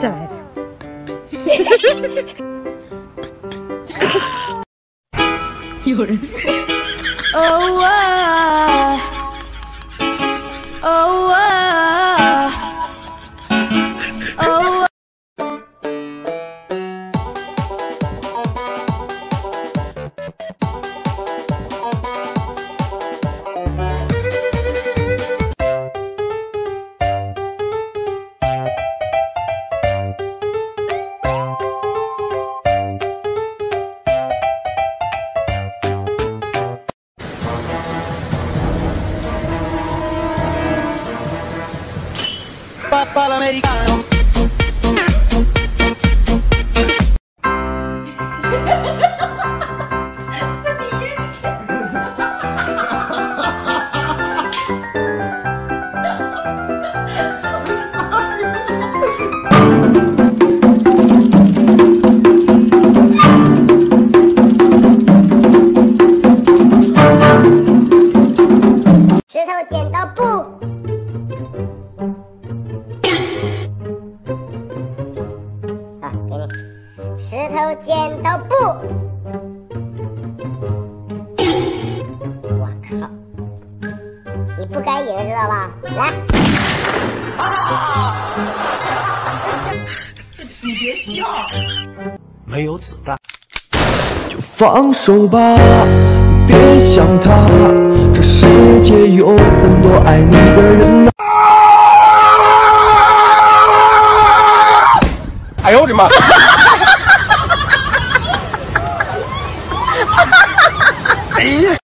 再来一次。有人。哦啊，哦啊，哦啊。Americano 石头剪刀布。 石头剪刀布，我靠！你不该赢，知道吧？来，啊、你别笑，没有子弹，就放手吧，别想他，这世界有很多爱你的人啊！哎呦我的妈！ 哎呀！